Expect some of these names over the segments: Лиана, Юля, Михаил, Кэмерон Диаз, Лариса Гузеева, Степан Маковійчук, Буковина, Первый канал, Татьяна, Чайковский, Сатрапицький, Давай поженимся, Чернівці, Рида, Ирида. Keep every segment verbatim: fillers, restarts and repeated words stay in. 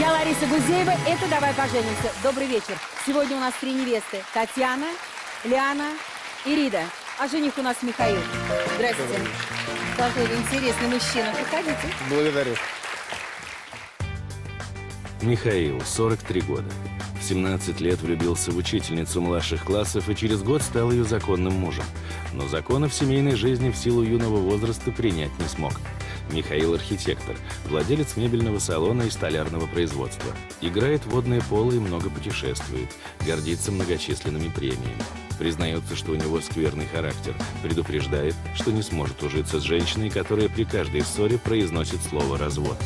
Я Лариса Гузеева, это «Давай поженимся». Добрый вечер. Сегодня у нас три невесты. Татьяна, Лиана и Рида. А жених у нас Михаил. Здравствуйте. Какой интересный мужчина. Приходите. Благодарю. Михаил, сорок три года. В семнадцать лет влюбился в учительницу младших классов и через год стал ее законным мужем. Но законы в семейной жизни в силу юного возраста принять не смог. Михаил – архитектор, владелец мебельного салона и столярного производства. Играет в водное поло и много путешествует. Гордится многочисленными премиями. Признается, что у него скверный характер. Предупреждает, что не сможет ужиться с женщиной, которая при каждой ссоре произносит слово «развод».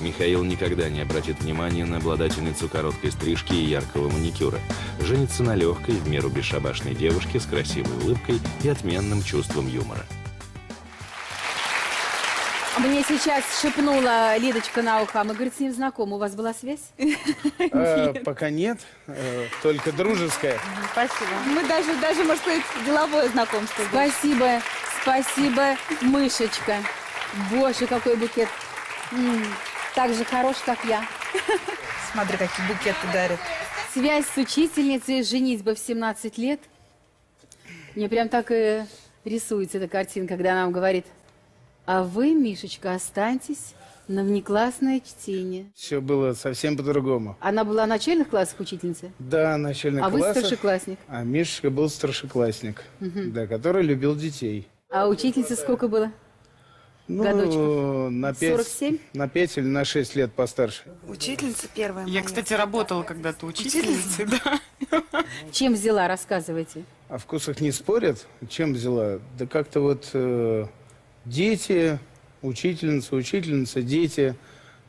Михаил никогда не обратит внимания на обладательницу короткой стрижки и яркого маникюра. Женится на легкой, в меру бесшабашной девушке с красивой улыбкой и отменным чувством юмора. Мне сейчас шепнула Лидочка на ухо, мы, говорит, с ним знакомы. У вас была связь? Пока нет, только дружеская. Спасибо. Мы даже, даже, может сказать, деловое знакомство. Спасибо, спасибо, мышечка. Боже, какой букет. Так же хорош, как я. Смотри, какие букеты дарят. Связь с учительницей, женитьба в семнадцать лет. Мне прям так и рисуется эта картина, когда она нам говорит: а вы, Мишечка, останьтесь на внеклассное чтение. Все было совсем по-другому. Она была в начальных классах учительницы? Да, начальных классах. А вы старшеклассник? А Мишечка был старшеклассник, угу. Да, который любил детей. А учительнице сколько было? Ну, годочков? На пять, сорок семь? На пять или на шесть лет постарше. Учительница первая. Я, моя. Кстати, работала когда-то учительницей. Учительница? Да. Чем взяла, рассказывайте. О вкусах не спорят. Чем взяла? Да как-то вот э, дети, учительница, учительница, дети.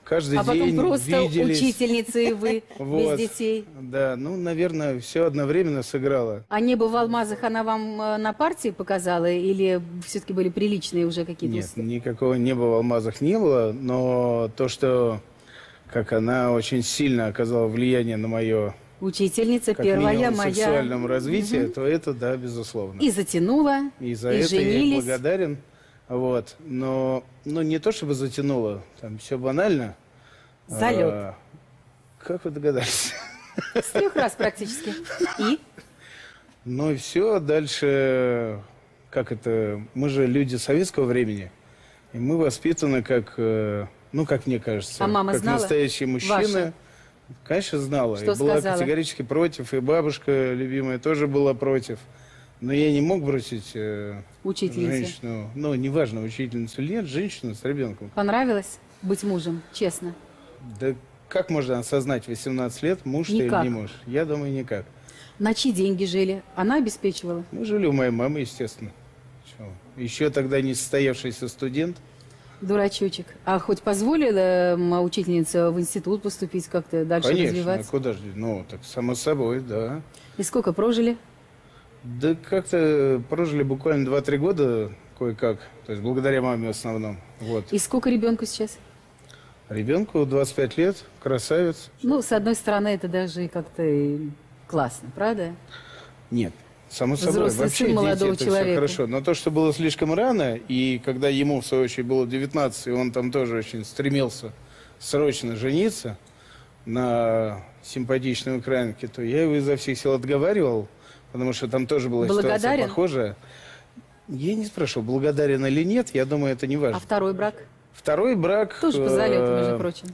Каждый а день виделись. А потом просто учительница и вы, вот, без детей. Да, ну, наверное, все одновременно сыграло. А «Небо в алмазах» она вам на партии показала? Или все-таки были приличные уже какие-то? Нет, никакого «Неба в алмазах» не было, но то, что, как она очень сильно оказала влияние на мое... Учительница как первая минимум, моя. Сексуальном развитии, угу. То это, да, безусловно. И затянула, и, за и это женились. Я ей благодарен. Вот, но, но не то чтобы затянуло, там все банально. Залет. А, как вы догадались? С трех раз практически. И? Ну и все, дальше, как это, мы же люди советского времени, и мы воспитаны как, ну как мне кажется, а мама как знала? Настоящие мужчины. Ваша? Конечно, знала. Что и была сказала? Категорически против, и бабушка любимая тоже была против. Но я не мог бросить э, женщину, ну, неважно, учительницу или нет, женщину с ребенком. Понравилось быть мужем, честно? Да как можно осознать восемнадцать лет, муж никак. Ты или не муж? Я думаю, никак. На чьи деньги жили? Она обеспечивала? Мы жили у моей мамы, естественно. Чего? Еще тогда не состоявшийся студент. Дурачочек. А хоть позволила э, учительница в институт поступить, как-то дальше конечно, развиваться? Конечно, куда же? Ну, так само собой, да. И сколько прожили? Да как-то прожили буквально два-три года кое-как, то есть благодаря маме в основном. Вот. И сколько ребенку сейчас? Ребенку двадцать пять лет, красавец. Ну, с одной стороны, это даже как-то классно, правда? Нет, само собой. Вообще дети, молодого это человека. Все хорошо. Но то, что было слишком рано, и когда ему, в свою очередь, было девятнадцать, и он там тоже очень стремился срочно жениться на симпатичной украинке, то я его изо всех сил отговаривал. Потому что там тоже была благодарен? Ситуация похожая. Я не спрашивал, благодарен или нет, я думаю, это не важно. А второй брак? Второй брак... Тоже по залету, между прочим.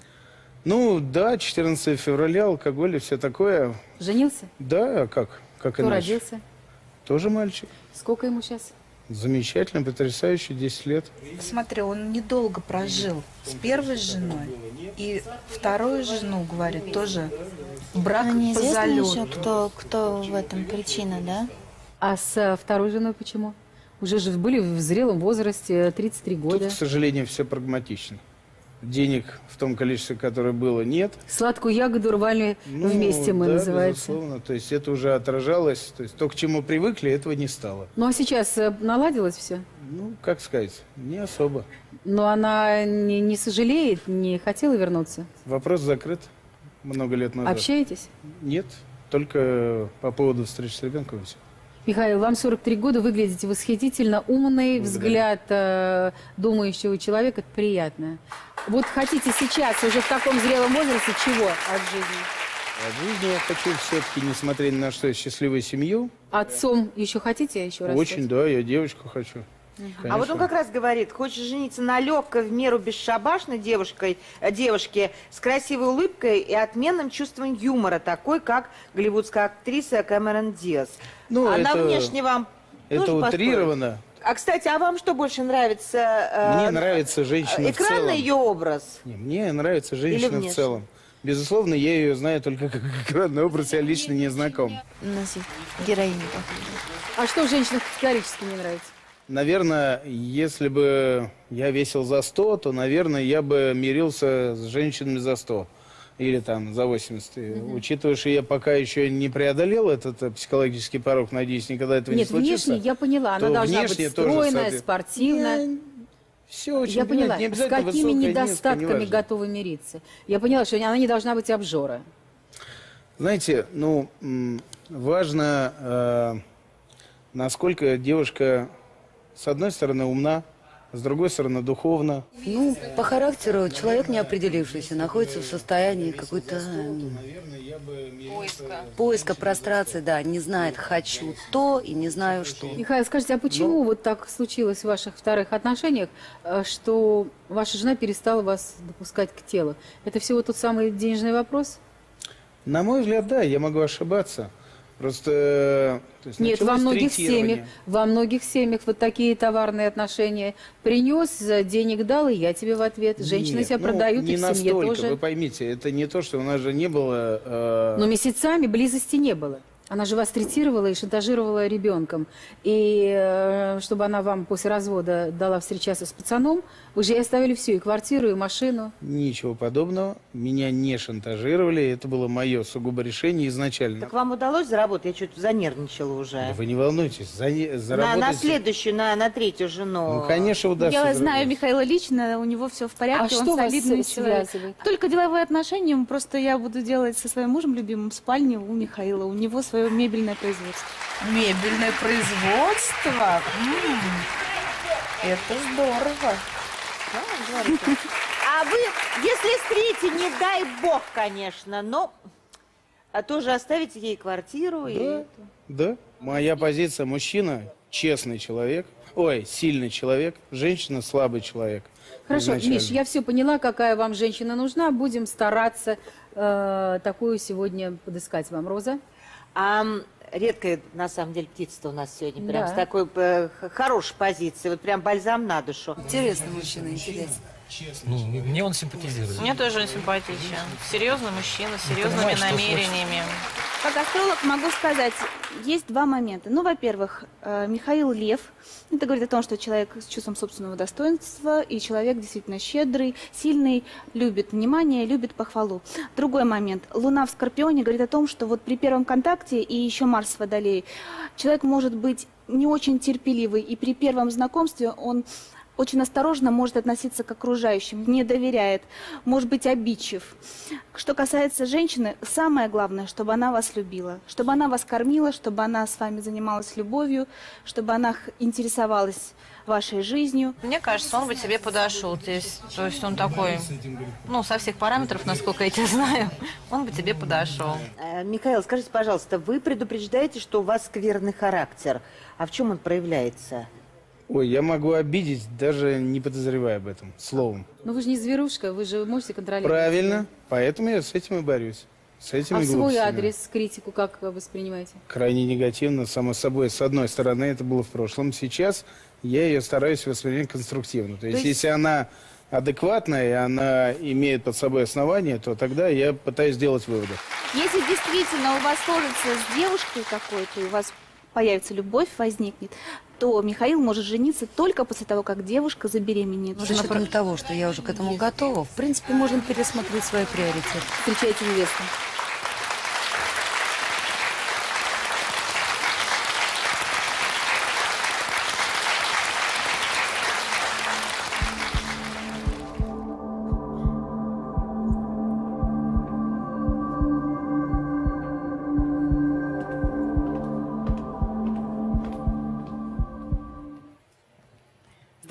Ну, да, четырнадцатого февраля, алкоголь и все такое. Женился? Да, а как? Как кто иначе? Родился? Тоже мальчик. Сколько ему сейчас? Замечательно, потрясающе, десять лет. Смотри, он недолго прожил с первой женой, и вторую жену, говорит, тоже брак по залету. Кто, кто в этом причина, да? А с второй женой почему? Уже же были в зрелом возрасте, тридцать три года. Тут, к сожалению, все прагматично. Денег в том количестве, которое было, нет. Сладкую ягоду рвали ну, вместе, мы да, называется. Безусловно. То есть это уже отражалось. То есть то, к чему привыкли, этого не стало. Ну, а сейчас наладилось все? Ну, как сказать, не особо. Но она не, не сожалеет, не хотела вернуться? Вопрос закрыт много лет назад. Общаетесь? Нет, только по поводу встречи с ребенком. Михаил, вам сорок три года, выглядите восхитительно. Умный взгляд э, думающего человека, это приятно. Вот хотите сейчас, уже в таком зрелом возрасте, чего от жизни? От жизни я хочу все-таки, несмотря ни на что, счастливую семью. Отцом еще хотите еще раз? Очень, да, я девочку хочу. Конечно. А вот он как раз говорит, хочешь жениться на легкой, в меру бесшабашной девушкой, девушке с красивой улыбкой и отменным чувством юмора, такой, как голливудская актриса Кэмерон Диаз. Ну, Она это, внешне вам это тоже утрировано. А, кстати, а вам что больше нравится? Э, мне нравится женщина в целом. Экранный ее образ? Не, мне нравится женщина в целом. Безусловно, я ее знаю только как экранный образ, я лично не знаком. У нас есть героиня. А что в женщинах категорически не нравится? Наверное, если бы я весил за сто, то, наверное, я бы мирился с женщинами за сто. Или там за восемьдесят. Mm-hmm. Учитывая, что я пока еще не преодолел этот психологический порог, надеюсь, никогда этого Нет, не случится. Нет, внешне я поняла. Она должна быть стройная, тоже... спортивная. Я... Все очень я поняла, не с какими недостатками низко, готовы мириться. Я поняла, что она не должна быть обжора. Знаете, ну, важно, э, насколько девушка... С одной стороны, умна, с другой стороны, духовна. Ну, по характеру человек не определившийся, находится в состоянии какой-то поиска. поиска, прострации, да, не знает «хочу то» и не знаю «что». Михаил, скажите, а почему Но... вот так случилось в ваших вторых отношениях, что ваша жена перестала вас допускать к телу? Это всего тот самый денежный вопрос? На мой взгляд, да, я могу ошибаться. Просто... То есть Нет, во многих, семьях, во многих семьях вот такие товарные отношения. Принес, денег дал, и я тебе в ответ. Женщины Нет, себя ну, продают, не и в семье настолько, тоже. Вы поймите, это не то, что у нас же не было... Э... Но месяцами близости не было. Она же вас третировала и шантажировала ребенком. И э, чтобы она вам после развода дала встречаться с пацаном, вы же и оставили все, и квартиру, и машину. Ничего подобного. Меня не шантажировали. Это было мое сугубо решение изначально. Так вам удалось заработать? Я чуть занервничала уже. Да вы не волнуйтесь. За... Заработать... На, на следующую, на, на третью жену. Ну, конечно, удастся. Я заработать. Знаю Михаила лично, у него все в порядке. А он что солидный человек. Связывает? Только деловые отношения. Просто я буду делать со своим мужем любимым в спальне у Михаила. У него свой Свое мебельное производство. Мебельное производство? М-м. Это здорово. А вы, если встретите, не дай бог, конечно, но а тоже оставите ей квартиру. Да, и... да. Моя позиция: мужчина честный человек, ой, сильный человек, женщина слабый человек. Хорошо, изначально. Миш, я все поняла, какая вам женщина нужна. Будем стараться э, такую сегодня подыскать вам. Роза? А редкая, на самом деле, птица-то у нас сегодня, прям да. с такой э, хорошей позиции, вот прям бальзам на душу. Интересный мужчина, интересно. Ну, мне он симпатизирует. Мне тоже он симпатичен. Серьезный мужчина, с серьезными понимаю, намерениями. Как астролог могу сказать, есть два момента. Ну, во-первых, Михаил Лев. Это говорит о том, что человек с чувством собственного достоинства, и человек действительно щедрый, сильный, любит внимание, любит похвалу. Другой момент. Луна в Скорпионе говорит о том, что вот при первом контакте и еще Марс в Водолее человек может быть не очень терпеливый, и при первом знакомстве он... очень осторожно может относиться к окружающим, не доверяет, может быть обидчив. Что касается женщины, самое главное, чтобы она вас любила, чтобы она вас кормила, чтобы она с вами занималась любовью, чтобы она интересовалась вашей жизнью. Мне кажется, он бы тебе подошел. То есть, то есть он такой, ну, со всех параметров, насколько я тебя знаю, он бы тебе подошел. Михаил, скажите, пожалуйста, вы предупреждаете, что у вас скверный характер. А в чем он проявляется? Ой, я могу обидеть, даже не подозревая об этом, словом. Но вы же не зверушка, вы же можете контролировать. Правильно, поэтому я с этим и борюсь. С этими глупостями. А свой адрес, критику как вы воспринимаете? Крайне негативно, само собой. С одной стороны, это было в прошлом. Сейчас я ее стараюсь воспринимать конструктивно. То есть, То есть... если она... адекватная, и она имеет под собой основания, то тогда я пытаюсь сделать выводы. Если действительно у вас сложится с девушкой какой-то, и у вас появится любовь, возникнет, то Михаил может жениться только после того, как девушка забеременеет. За счет того, что я уже к этому готова, в принципе, можно пересмотреть свои приоритеты. Встречайте невесту.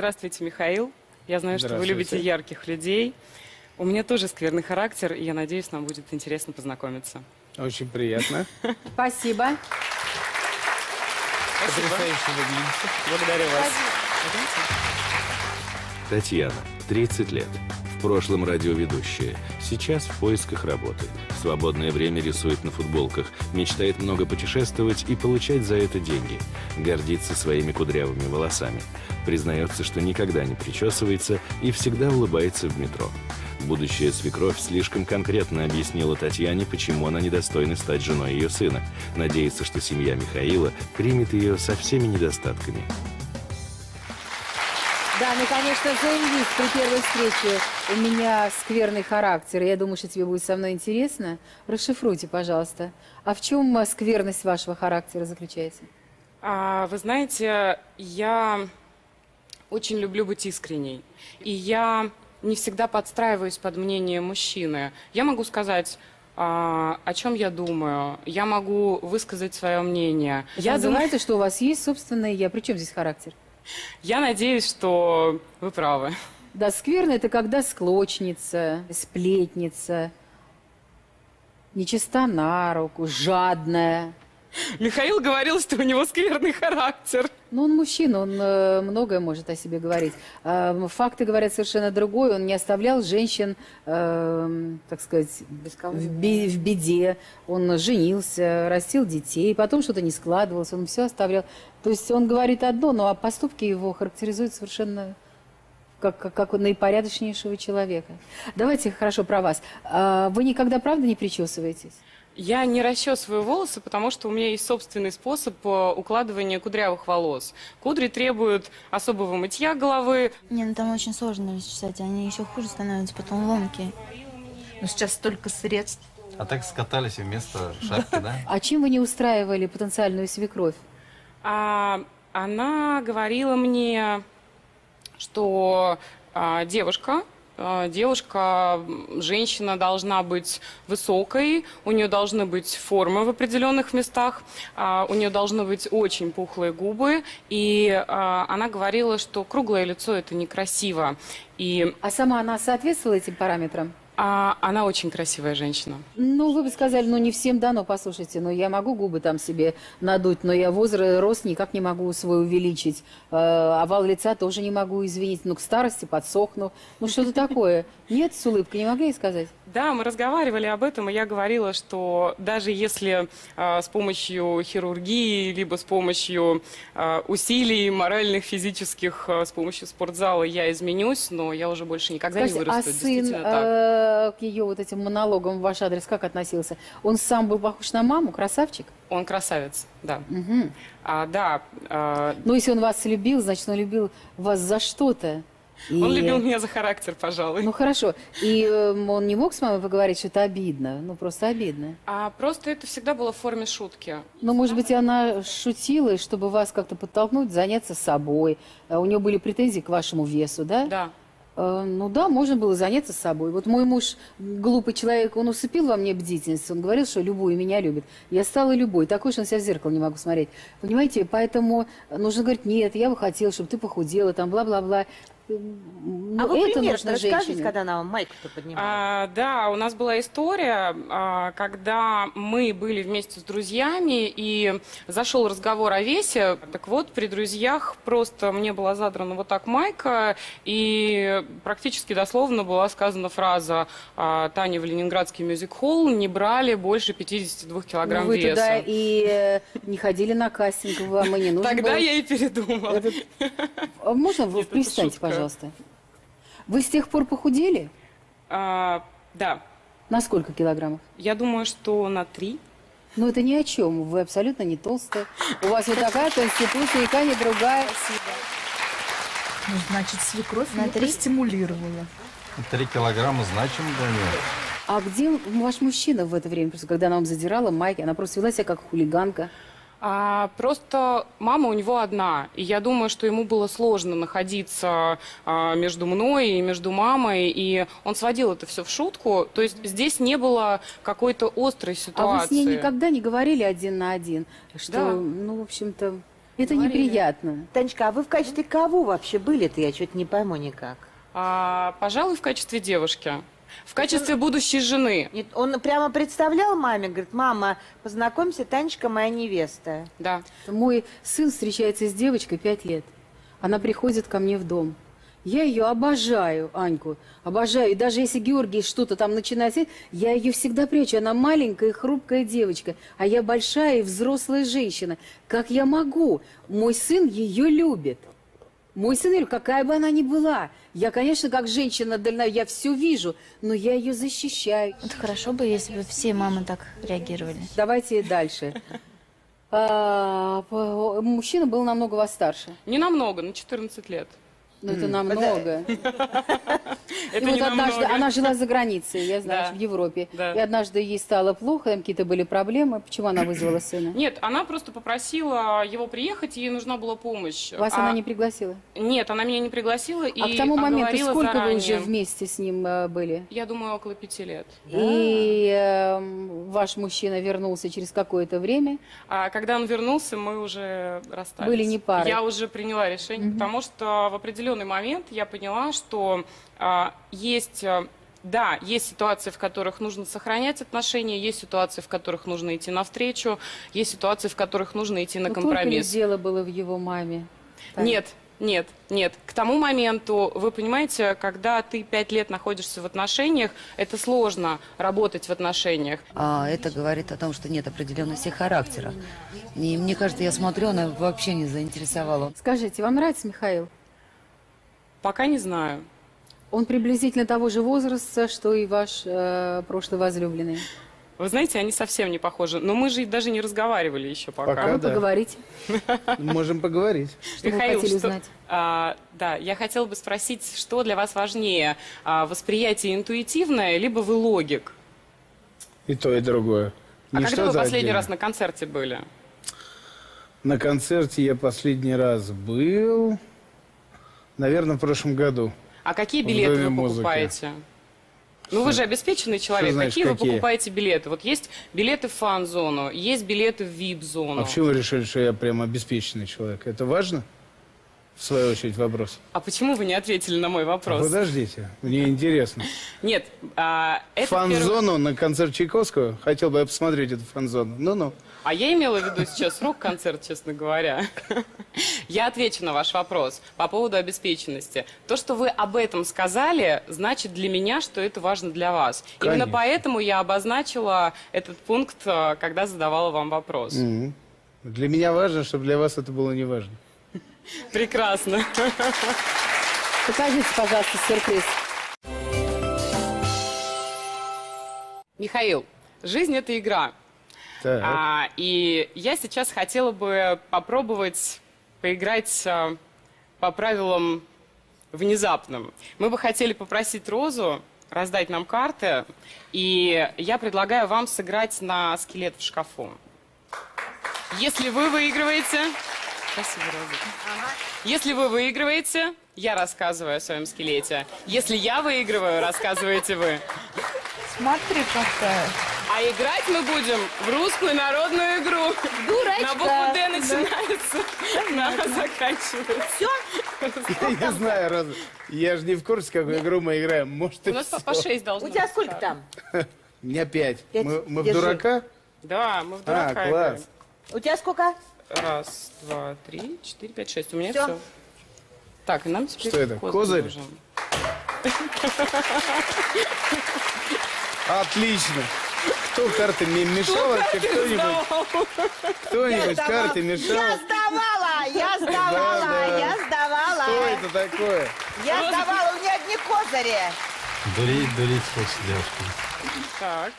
Здравствуйте, Михаил. Я знаю, что вы любите ярких людей. У меня тоже скверный характер, и я надеюсь, нам будет интересно познакомиться. Очень приятно. Спасибо. Потрясающе выглядите. Благодарю вас. Татьяна, тридцать лет. В прошлом радиоведущая. Сейчас в поисках работы. В свободное время рисует на футболках. Мечтает много путешествовать и получать за это деньги. Гордится своими кудрявыми волосами. Признается, что никогда не причесывается и всегда улыбается в метро. Будущая свекровь слишком конкретно объяснила Татьяне, почему она недостойна стать женой ее сына. Надеется, что семья Михаила примет ее со всеми недостатками. Да, ну, конечно, заявись при первой встрече. У меня скверный характер. Я думаю, что тебе будет со мной интересно. Расшифруйте, пожалуйста. А в чем скверность вашего характера заключается? А, вы знаете, я очень люблю быть искренней. И я не всегда подстраиваюсь под мнение мужчины. Я могу сказать, а, о чем я думаю. Я могу высказать свое мнение. Я думаю, что у вас есть собственное я. Причем здесь характер? Я надеюсь, что вы правы. Да, скверно – это когда склочница, сплетница, нечиста на руку, жадная. Михаил говорил, что у него скверный характер. Ну, он мужчина, он э, многое может о себе говорить. Э, факты говорят совершенно другое. Он не оставлял женщин, э, так сказать, в, би в беде. Он женился, растил детей, потом что-то не складывалось, он все оставлял. То есть он говорит одно, но а поступки его характеризуют совершенно как, как, как наипорядочнейшего человека. Давайте хорошо про вас. Э, вы никогда, правда, не причесываетесь? Я не расчесываю волосы, потому что у меня есть собственный способ укладывания кудрявых волос. Кудри требуют особого мытья головы. Не, ну там очень сложно расчесать, они еще хуже становятся, потом ломкие. Но сейчас столько средств. А так скатались вместо шапки, да? А чем вы не устраивали потенциальную свекровь? Она говорила мне, что девушка... Девушка, женщина должна быть высокой, у нее должны быть формы в определенных местах, у нее должны быть очень пухлые губы, и она говорила, что круглое лицо – это некрасиво. И... А сама она соответствовала этим параметрам? А, она очень красивая женщина. Ну, вы бы сказали, ну, не всем дано, послушайте, но ну, я могу губы там себе надуть, но я возраст, рост никак не могу свой увеличить, э, овал лица тоже не могу извинить, ну, к старости подсохну, ну, что-то такое. Нет, с улыбкой не могли сказать? Да, мы разговаривали об этом, и я говорила, что даже если э, с помощью хирургии, либо с помощью э, усилий моральных, физических, э, с помощью спортзала я изменюсь, но я уже больше никогда Скажите, не вырасту. А сын, так. к ее вот этим монологам в ваш адрес как относился? Он сам был похож на маму, красавчик? Он красавец, да. Угу. А, да. А... Ну, если он вас любил, значит, он любил вас за что-то. И... Он любил меня за характер, пожалуй. Ну, хорошо. И э, он не мог с мамой поговорить, что это обидно? Ну, просто обидно. А просто это всегда было в форме шутки. Ну, может быть, она шутила, чтобы вас как-то подтолкнуть, заняться собой. А у нее были претензии к вашему весу, да? Да. Ну да, можно было заняться собой. Вот мой муж, глупый человек, он усыпил во мне бдительность. Он говорил, что любую меня любит. Я стала любой. Такой, что на себя в зеркало не могу смотреть. Понимаете, поэтому нужно говорить, нет, я бы хотела, чтобы ты похудела, там, бла-бла-бла. А вы пример расскажите, когда она вам майку-то поднимала? А, да, у нас была история, а, когда мы были вместе с друзьями, и зашел разговор о весе. Так вот, при друзьях просто мне была задрана вот так майка, и практически дословно была сказана фраза «Таня в Ленинградский мюзик-холл не брали больше пятидесяти двух килограмм вы веса». Вы туда и не ходили на кастинг, вам и не нужно. Тогда я и передумала. Можно вы пристаньте, пожалуйста? Пожалуйста. Вы с тех пор похудели? А, да. На сколько килограммов? Я думаю, что на три. Ну, это ни о чем. Вы абсолютно не толстая. У вас вот такая конституция, и та не другая. Ну, значит, свекровь на три стимулировала. Три килограмма значимо для нее. А где ваш мужчина в это время? Просто когда она вам задирала майки, она просто вела себя как хулиганка. А, просто мама у него одна, и я думаю, что ему было сложно находиться а, между мной и между мамой, и он сводил это все в шутку, то есть здесь не было какой-то острой ситуации. А вы с ней никогда не говорили один на один, что, да. ну, в общем-то... Это говорили. Неприятно. Танечка, а вы в качестве кого вообще были-то? Я что-то не пойму никак. А, пожалуй, в качестве девушки. В качестве он, будущей жены. Нет, он прямо представлял маме, говорит, мама, познакомься, Танечка моя невеста. Да. Мой сын встречается с девочкой пять лет. Она приходит ко мне в дом. Я ее обожаю, Аньку, обожаю. И даже если Георгий что-то там начинает, я ее всегда прячу. Она маленькая и хрупкая девочка, а я большая и взрослая женщина. Как я могу? Мой сын ее любит. Мой сын, Юля, какая бы она ни была, я, конечно, как женщина дальняя, я все вижу, но я ее защищаю. Вот хорошо бы, если бы все мамы так реагировали. Давайте дальше. Мужчина был намного вас старше. Не намного, на четырнадцать лет. Ну, это намного. И вот однажды, она жила за границей, я знаю, в Европе. И однажды ей стало плохо, там какие-то были проблемы. Почему она вызвала сына? Нет, она просто попросила его приехать, ей нужна была помощь. Вас она не пригласила? Нет, она меня не пригласила. А к тому моменту сколько вы уже вместе с ним были? Я думаю, около пяти лет. И ваш мужчина вернулся через какое-то время? А когда он вернулся, мы уже расстались. Были не пары. Я уже приняла решение, потому что в определенном момент я поняла, что э, есть, э, да, есть ситуации, в которых нужно сохранять отношения, есть ситуации, в которых нужно идти навстречу, есть ситуации, в которых нужно идти на Но компромисс. Только ли дело было в его маме? Так? Нет, нет, нет. К тому моменту, вы понимаете, когда ты пять лет находишься в отношениях, это сложно работать в отношениях. А, это говорит о том, что нет определенности характера. И мне кажется, я смотрю, она вообще не заинтересовала. Скажите, вам нравится Михаил? Пока не знаю. Он приблизительно того же возраста, что и ваш э, прошлый возлюбленный. Вы знаете, они совсем не похожи. Но мы же даже не разговаривали еще пока. пока а вы да. поговорите. Можем поговорить. Что Михаил, вы хотели что, узнать? А, да, я хотела бы спросить, что для вас важнее? А, восприятие интуитивное, либо вы логик? И то, и другое. А Ничто когда вы последний один. раз на концерте были? На концерте я последний раз был... Наверное, в прошлом году. А какие билеты вы покупаете? Ну, вы же обеспеченный человек. Значит, какие, какие вы покупаете билеты? Вот есть билеты в фан-зону, есть билеты в вип-зону. А почему вы решили, что я прям обеспеченный человек? Это важно? В свою очередь вопрос. А почему вы не ответили на мой вопрос? А подождите, мне интересно. Нет. А, фан-зону перв... на концерт Чайковского? Хотел бы я посмотреть эту фан-зону. Ну-ну. А я имела в виду сейчас рок-концерт, честно говоря. Я отвечу на ваш вопрос по поводу обеспеченности. То, что вы об этом сказали, значит для меня, что это важно для вас. Конечно. Именно поэтому я обозначила этот пункт, когда задавала вам вопрос. Mm-hmm. Для меня важно, чтобы для вас это было не важно. Прекрасно. Покажите, пожалуйста, сюрприз. Михаил, жизнь – это игра. А, и я сейчас хотела бы попробовать поиграть а, по правилам внезапным. Мы бы хотели попросить Розу раздать нам карты, и я предлагаю вам сыграть на скелет в шкафу. Если вы выигрываете... Спасибо, Роза. Ага. Если вы выигрываете, я рассказываю о своем скелете. Если я выигрываю, рассказываете вы. Смотри, какая... А играть мы будем в русскую народную игру. Дурачка. На букву «Д» начинается, да. Она заканчивается. Все? Я не знаю, Роза. Я же не в курсе, какую игру мы играем. Может, у нас по шесть должно быть. У тебя сколько там? У меня пять. Мы в дурака? Да, мы в дурака играем. У тебя сколько? Раз, два, три, четыре, пять, шесть. У меня все. Так, и нам теперь козырь. Что это, козырь? Отлично. Кто карты мне мешал? Кто-нибудь кто-нибудь карты мешал? Я сдавала, я сдавала, да, да. я сдавала. Что это такое? Я Роза... сдавала, у меня одни козыри. Дурить, дурить хочешь, девушка. Так.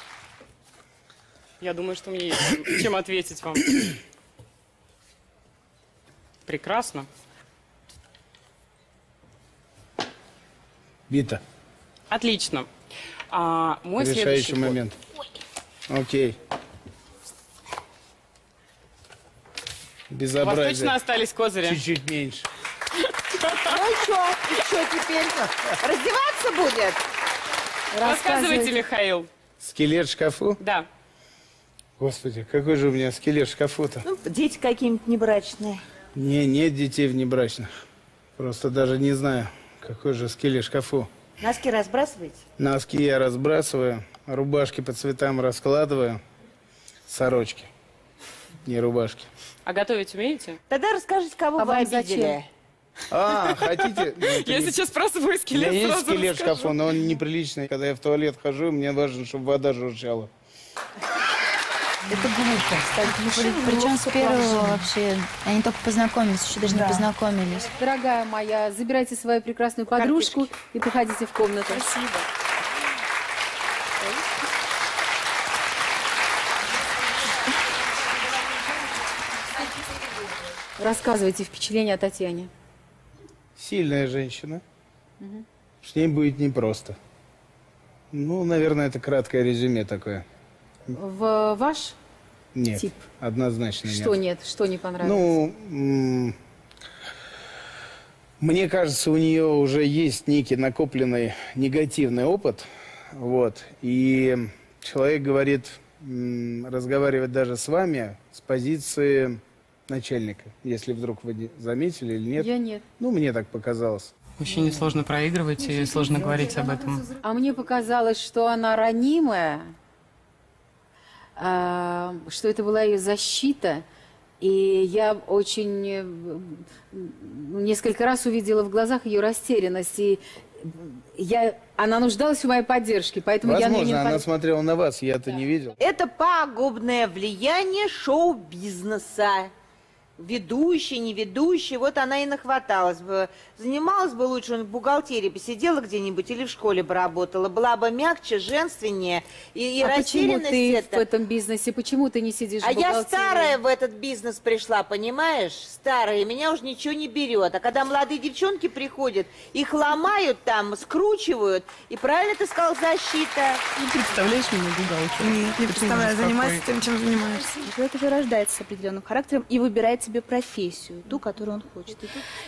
Я думаю, что мне есть чем ответить вам. Прекрасно. Бита. Отлично. А, мой решающий следующий момент. Окей. Безобразие. У вас точно остались козыри? Чуть-чуть меньше. Ну и что? И что теперь? Раздеваться будет? Рассказывайте, Михаил. Скелет в шкафу? Да. Господи, какой же у меня скелет в шкафу-то? Ну, дети какие-нибудь небрачные. Не, нет детей внебрачных. Просто даже не знаю, какой же скелет в шкафу. Носки разбрасываете? Носки я разбрасываю, рубашки по цветам раскладываю, сорочки, не рубашки. А готовить умеете? Тогда расскажите, кого а вы обидели. А, хотите? Я сейчас спрашиваю скелет. У меня есть скелет в шкафу, но он неприличный. Когда я в туалет хожу, мне важно, чтобы вода журчала. Это глупо. Причем с первого вообще. Они только познакомились, еще даже не познакомились. Дорогая моя, забирайте свою прекрасную подружку и приходите в комнату. Спасибо. Рассказывайте впечатления о Татьяне. Сильная женщина. Угу. С ней будет непросто. Ну, наверное, это краткое резюме такое. В ваш нет, тип? Однозначно нет. Что нет? Что не понравилось? Ну, мне кажется, у нее уже есть некий накопленный негативный опыт. Вот. И человек говорит, разговаривает даже с вами с позиции... начальника, если вдруг вы заметили или нет. Я нет. Ну, мне так показалось. Мужчине сложно проигрывать и сложно говорить об этом. А мне показалось, что она ранимая, что это была ее защита. И я очень несколько раз увидела в глазах ее растерянность. И я... она нуждалась в моей поддержке, поэтому возможно, я... Возможно, она под... смотрела на вас, я-то да. не видел. Это пагубное влияние шоу-бизнеса. Ведущий, не ведущий, вот она и нахваталась бы. Занималась бы лучше, в бухгалтерии бы сидела где-нибудь или в школе бы работала. Была бы мягче, женственнее. И, и а почему ты это... в этом бизнесе? Почему ты не сидишь а в бухгалтерии? А я старая в этот бизнес пришла, понимаешь? Старая, меня уже ничего не берет. А когда молодые девчонки приходят, их ломают там, скручивают. И правильно ты сказал, защита. Не представляешь меня бухгалтером? Нет, не представляю. Занимайся тем, чем занимаешься. Человек уже рождается с определенным характером и выбирает себе профессию, ту, которую он хочет.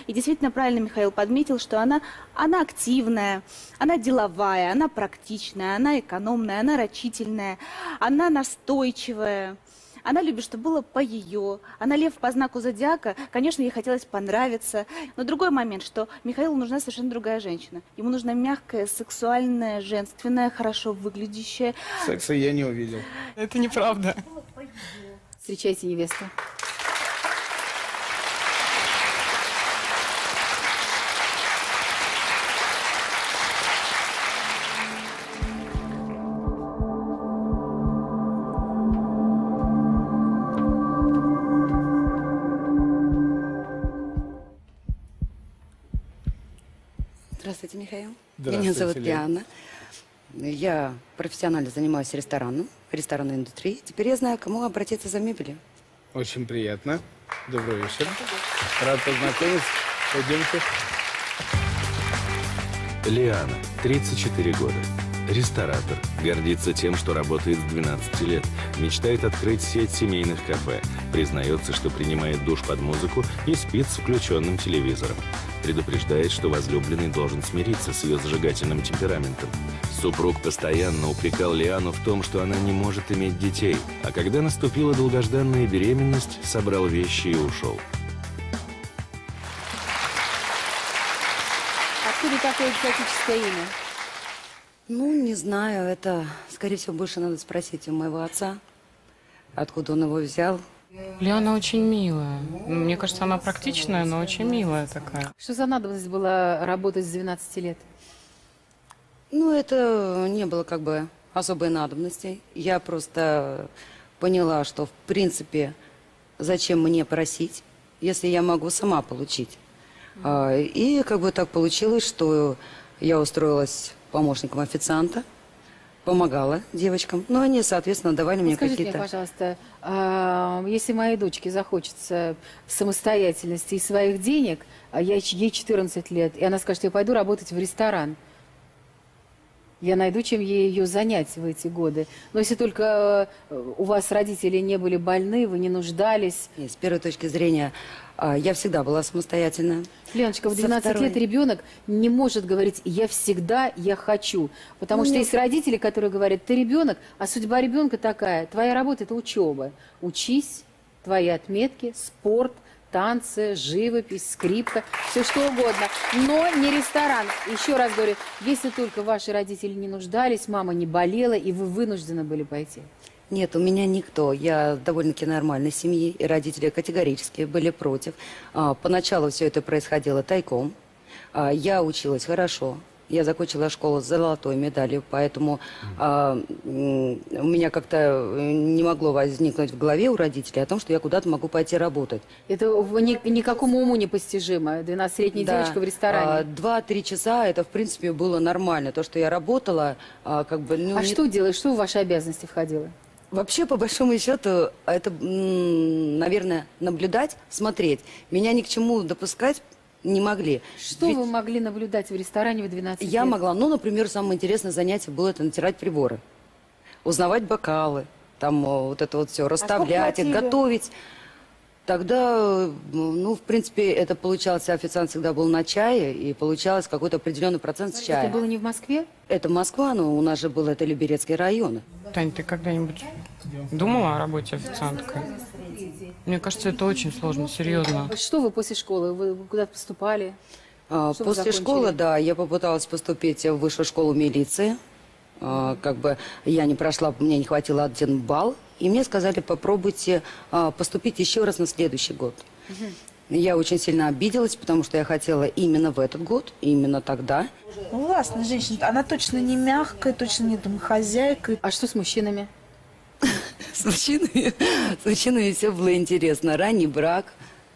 И действительно, правильно Михаил подметил, что она, она активная, она деловая, она практичная, она экономная, она рачительная, она настойчивая, она любит, чтобы было по ее, она лев по знаку зодиака, конечно, ей хотелось понравиться. Но другой момент, что Михаилу нужна совершенно другая женщина. Ему нужна мягкая, сексуальная, женственная, хорошо выглядящая. Секса я не увидел. Это неправда. Встречайте невесту. Здравствуйте, Михаил. Здравствуйте. Меня зовут Лиана. Я профессионально занимаюсь рестораном, ресторанной индустрией. Теперь я знаю, к кому обратиться за мебелью. Очень приятно. Добрый вечер. Рад познакомиться. Пойдемте. Лиана, тридцать четыре года. Ресторатор. Гордится тем, что работает с двенадцати лет. Мечтает открыть сеть семейных кафе. Признается, что принимает душ под музыку и спит с включенным телевизором. Предупреждает, что возлюбленный должен смириться с ее зажигательным темпераментом. Супруг постоянно упрекал Лиану в том, что она не может иметь детей. А когда наступила долгожданная беременность, собрал вещи и ушел. Откуда такое экзотическое имя? Ну, не знаю. Это, скорее всего, больше надо спросить у моего отца, откуда он его взял. Лиана очень милая. Мне кажется, она практичная, но очень милая такая. Что за надобность была работать с двенадцати лет? Ну, это не было как бы особой надобности. Я просто поняла, что, в принципе, зачем мне просить, если я могу сама получить. И как бы так получилось, что я устроилась помощником официанта. Помогала девочкам, но они, соответственно, давали мне какие-то... Скажите мне, пожалуйста, а, если моей дочке захочется самостоятельности и своих денег, а я, ей четырнадцать лет, и она скажет, что я пойду работать в ресторан, я найду, чем ей ее занять в эти годы. Но если только у вас родители не были больны, вы не нуждались... Нет, с первой точки зрения... Я всегда была самостоятельна. Леночка, в двенадцать лет ребенок не может говорить «я всегда, я хочу». Потому ну, что есть родители, которые говорят «ты ребенок, а судьба ребенка такая, твоя работа – это учеба. Учись, твои отметки, спорт, танцы, живопись, скрипка, все что угодно, но не ресторан. Еще раз говорю, если только ваши родители не нуждались, мама не болела, и вы вынуждены были пойти. Нет, у меня никто. Я довольно-таки нормальной семьи, и родители категорически были против. А, поначалу все это происходило тайком. А, я училась хорошо. Я закончила школу с золотой медалью, поэтому а, у меня как-то не могло возникнуть в голове у родителей о том, что я куда-то могу пойти работать. Это ни, никакому уму непостижимо. двенадцатилетняя да. девочка в ресторане. Два-три часа это, в принципе, было нормально. То, что я работала, а, как бы... Ну, а не... что делаешь? Что в ваши обязанности входило? Вообще, по большому счету, это, наверное, наблюдать, смотреть. Меня ни к чему допускать не могли. Что Ведь вы могли наблюдать в ресторане в двенадцать лет? Я могла. Ну, например, самое интересное занятие было это натирать приборы. Узнавать бокалы, там вот это вот все, расставлять, а их готовить. Тогда, ну, в принципе, это получалось, официант всегда был на чае, и получалось какой-то определенный процент с чая. Это было не в Москве? Это Москва, но у нас же был это Люберецкий район. Тань, ты когда-нибудь думала о работе официанткой? Мне кажется, это очень сложно, серьезно. Что вы после школы? Вы куда-то поступали? А, после школы, да, я попыталась поступить в высшую школу милиции. А, как бы я не прошла, мне не хватило один балл. И мне сказали, попробуйте а, поступить еще раз на следующий год. Угу. Я очень сильно обиделась, потому что я хотела именно в этот год, именно тогда. Властная женщина, она точно не мягкая, точно не домохозяйка. А что с мужчинами? С мужчинами? С мужчинами все было интересно. Ранний брак.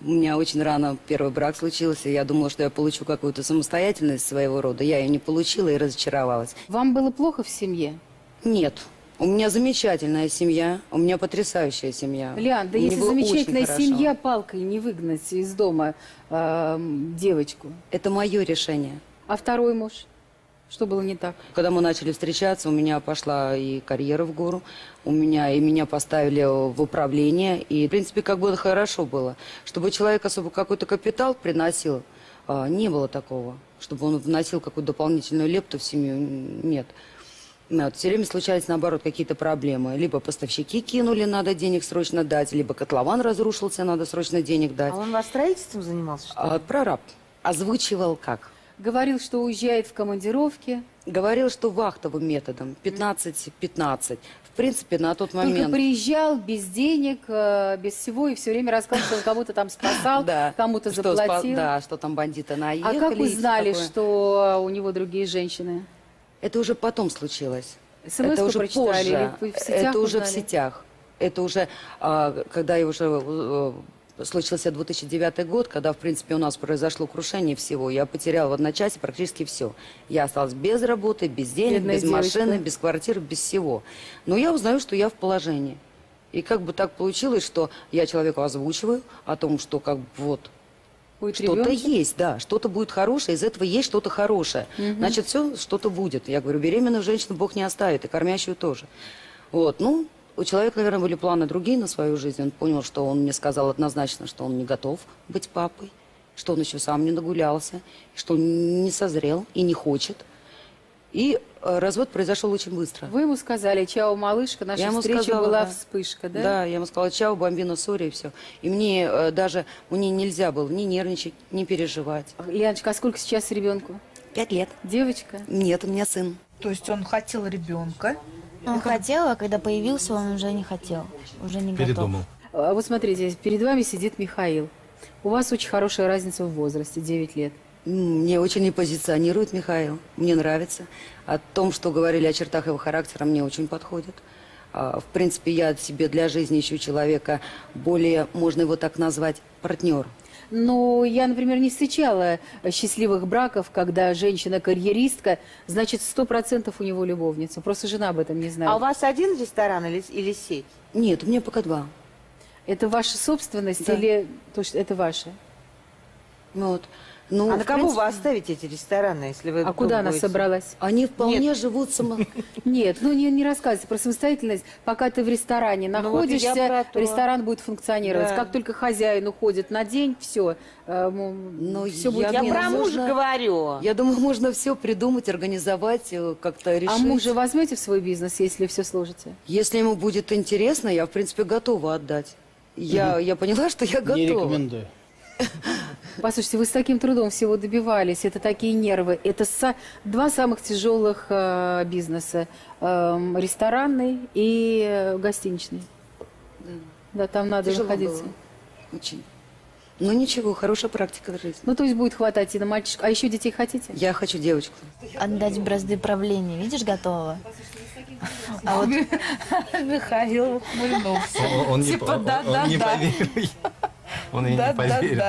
У меня очень рано первый брак случился. Я думала, что я получу какую-то самостоятельность своего рода. Я ее не получила и разочаровалась. Вам было плохо в семье? Нет. У меня замечательная семья, у меня потрясающая семья. Лиан, да если замечательная семья, палкой не выгнать из дома э, девочку. Это мое решение. А второй муж? Что было не так? Когда мы начали встречаться, у меня пошла и карьера в гору, у меня и меня поставили в управление. И, в принципе, как бы это хорошо было. Чтобы человек особо какой-то капитал приносил, э, не было такого. Чтобы он вносил какую-то дополнительную лепту в семью, нет. Вот, все время случались, наоборот, какие-то проблемы. Либо поставщики кинули, надо денег срочно дать, либо котлован разрушился, надо срочно денег дать. А он вас строительством занимался, что ли? А, прораб. Озвучивал как? Говорил, что уезжает в командировки. Говорил, что вахтовым методом. пятнадцать пятнадцать. В принципе, на тот момент... Только приезжал без денег, без всего, и все время рассказывал, что он кого-то там спасал, кому-то заплатил. Да, что там бандиты наехали. А как узнали, что у него другие женщины? Это уже потом случилось. Это уже позже. Это уже в сетях. Это уже, а, когда я уже а, случился две тысячи девятый год, когда, в принципе, у нас произошло крушение всего. Я потеряла в одночасье практически все. Я осталась без работы, без денег, без машины, без квартиры, без всего. Но я узнаю, что я в положении. И как бы так получилось, что я человеку озвучиваю о том, что как бы вот... Что-то есть, да, что-то будет хорошее, из этого есть что-то хорошее. Угу. Значит, все, что-то будет. Я говорю, беременную женщину Бог не оставит, и кормящую тоже. Вот, ну, у человека, наверное, были планы другие на свою жизнь. Он понял, что он мне сказал однозначно, что он не готов быть папой, что он еще сам не нагулялся, что он не созрел и не хочет. И развод произошел очень быстро. Вы ему сказали, чао, малышка, наша встреча сказала, была да. вспышка, да? Да, я ему сказала, чао, бомбино, сори, и все. И мне э, даже, мне нельзя было ни нервничать, ни переживать. Лианочка, а сколько сейчас ребенку? Пять лет. Девочка? Нет, у меня сын. То есть он хотел ребенка? Он как... хотел, а когда появился, он уже не хотел, уже не Передумал. готов. Вот смотрите, перед вами сидит Михаил. У вас очень хорошая разница в возрасте, девять лет. Мне очень не позиционирует Михаил, мне нравится. О том, что говорили о чертах его характера, мне очень подходит. В принципе, я себе для жизни ищу человека более, можно его так назвать, партнер. Ну, я, например, не встречала счастливых браков, когда женщина-карьеристка, значит, сто процентов у него любовница. Просто жена об этом не знает. А у вас один ресторан или, или сеть? Нет, у меня пока два. Это ваша собственность да. или то, что это ваше? Вот. Ну, а на кого принципе... вы оставите эти рестораны, если вы... А куда она собралась? Они вполне Нет. живут само... Нет, ну не, не рассказывайте про самостоятельность. Пока ты в ресторане находишься, ну, вот ресторан будет функционировать. Да. Как только хозяин уходит на день, все. Но все будет... Я, я про мужа можно... говорю. Я думаю, можно все придумать, организовать, как-то решить. А мужа возьмете в свой бизнес, если все сложите? Если ему будет интересно, я, в принципе, готова отдать. Я, угу. я поняла, что я готова. Не рекомендую. Послушайте, вы с таким трудом всего добивались, это такие нервы. Это со... два самых тяжелых э, бизнеса, э, ресторанный и гостиничный. Да, да там надо тяжело находиться. Было. Очень. Ну ничего, хорошая практика в жизни. Ну то есть будет хватать и на мальчишку. А еще детей хотите? Я хочу девочку. Отдать бразды правления, видишь, готово. А вот Михаил ухмыльнулся. Он не поверил. Он и не поверил.